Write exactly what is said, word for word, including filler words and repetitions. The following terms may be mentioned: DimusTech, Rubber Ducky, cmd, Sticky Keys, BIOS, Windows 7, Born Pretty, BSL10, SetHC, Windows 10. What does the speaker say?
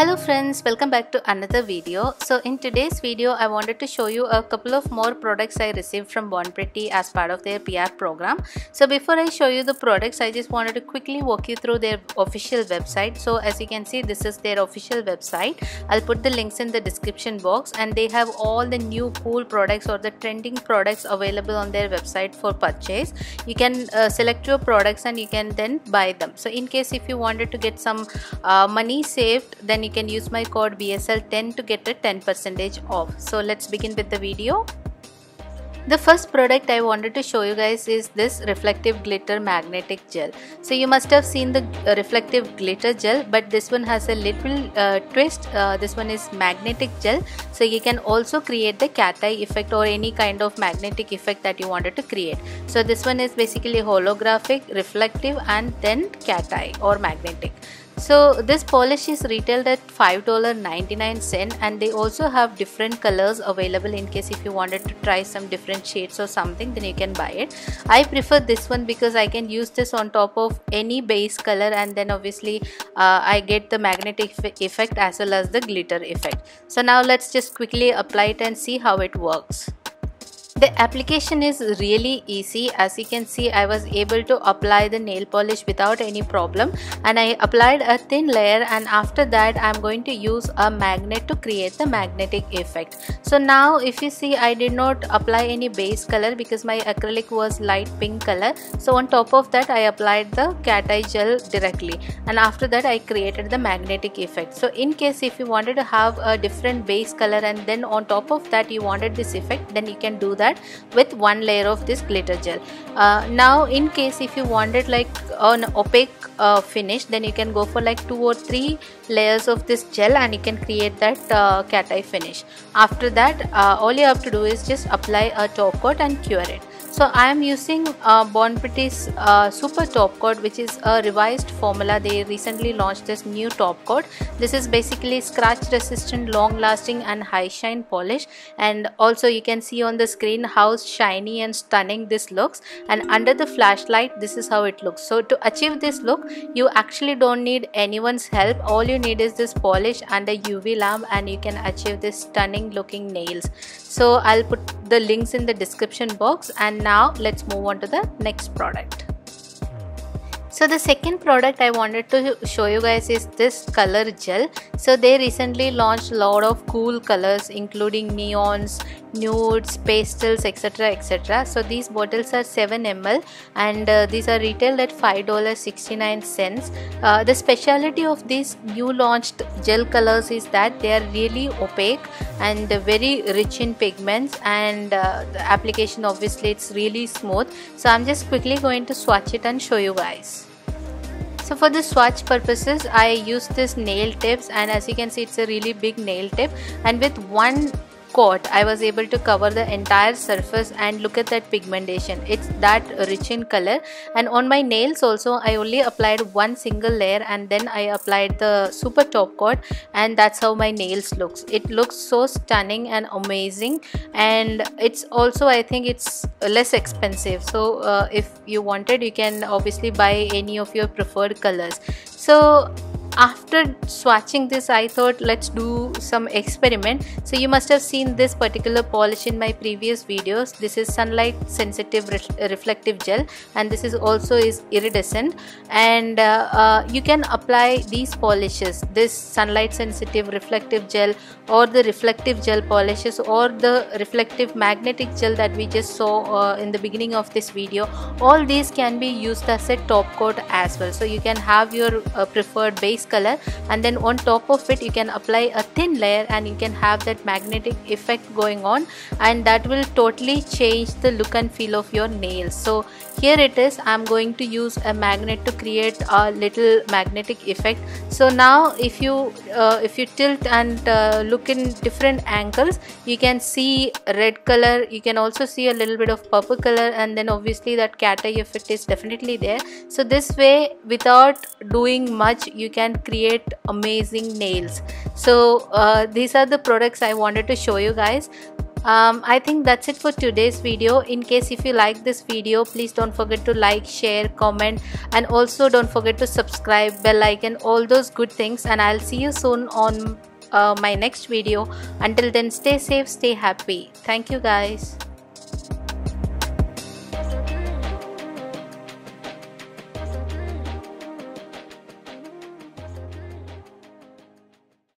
Hello friends, welcome back to another video. So in today's video I wanted to show you a couple of more products I received from Born Pretty as part of their P R program. So before I show you the products, I just wanted to quickly walk you through their official website. So as you can see, this is their official website. I'll put the links in the description box, and they have all the new cool products or the trending products available on their website for purchase. You can uh, select your products and you can then buy them. So in case if you wanted to get some uh, money saved, then you You can use my code B S L ten to get a ten percent off. So let's begin with the video. The first product I wanted to show you guys is this reflective glitter magnetic gel. So you must have seen the reflective glitter gel, but this one has a little uh, twist. Uh, this one is magnetic gel, so you can also create the cat eye effect or any kind of magnetic effect that you wanted to create. So this one is basically holographic, reflective, and then cat eye or magnetic. So this polish is retailed at five ninety-nine, and they also have different colors available in case if you wanted to try some different shades or something, then you can buy it. I prefer this one because I can use this on top of any base color, and then obviously uh, I get the magnetic effect as well as the glitter effect. So now let's just quickly apply it and see how it works. The application is really easy. As you can see, I was able to apply the nail polish without any problem, and I applied a thin layer, and after that I'm going to use a magnet to create the magnetic effect. So now if you see, I did not apply any base color because my acrylic was light pink color. So on top of that I applied the cat eye gel directly, and after that I created the magnetic effect. So in case if you wanted to have a different base color and then on top of that you wanted this effect, then you can do that with one layer of this glitter gel. Uh, now in case if you wanted like an opaque uh, finish, then you can go for like two or three layers of this gel and you can create that uh, cat eye finish. After that uh, all you have to do is just apply a top coat and cure it. So I am using uh, Born Pretty's uh, super top coat, which is a revised formula. They recently launched this new top coat. This is basically scratch resistant, long lasting and high shine polish, and also you can see on the screen how shiny and stunning this looks, and under the flashlight this is how it looks. So to achieve this look you actually don't need anyone's help. All you need is this polish and a U V lamp, and you can achieve this stunning looking nails. So I'll put the links in the description box, and now let's move on to the next product. So the second product I wanted to show you guys is this color gel. So they recently launched a lot of cool colors including neons, nudes, pastels, etc, etc. So these bottles are seven milliliters, and uh, these are retailed at five sixty-nine. Uh, the speciality of these new launched gel colors is that they are really opaque and very rich in pigments, and uh, the application obviously it's really smooth. So I'm just quickly going to swatch it and show you guys. So for the swatch purposes I used this nail tips, and as you can see it's a really big nail tip, and with one coat I was able to cover the entire surface, and look at that pigmentation, it's that rich in color. And on my nails also I only applied one single layer, and then I applied the super top coat, and that's how my nails looks. It looks so stunning and amazing, and it's also I think it's less expensive. So uh, if you wanted you can obviously buy any of your preferred colors. So after swatching this I thought let's do some experiment. So you must have seen this particular polish in my previous videos. This is sunlight sensitive re reflective gel, and this is also is iridescent, and uh, uh, you can apply these polishes, this sunlight sensitive reflective gel or the reflective gel polishes or the reflective magnetic gel that we just saw uh, in the beginning of this video. All these can be used as a top coat as well. So you can have your uh, preferred base color, and then on top of it you can apply a thin layer, and you can have that magnetic effect going on, and that will totally change the look and feel of your nails. So here it is, I'm going to use a magnet to create a little magnetic effect. So now if you uh, if you tilt and uh, look in different angles, you can see red color, you can also see a little bit of purple color, and then obviously that cat eye effect is definitely there. So this way without doing much you can create amazing nails. So uh, these are the products I wanted to show you guys. um, I think that's it for today's video. In case if you like this video, please don't forget to like, share, comment, and also don't forget to subscribe, bell icon, all those good things. And I'll see you soon on uh, my next video. Until then, stay safe, stay happy. Thank you guys.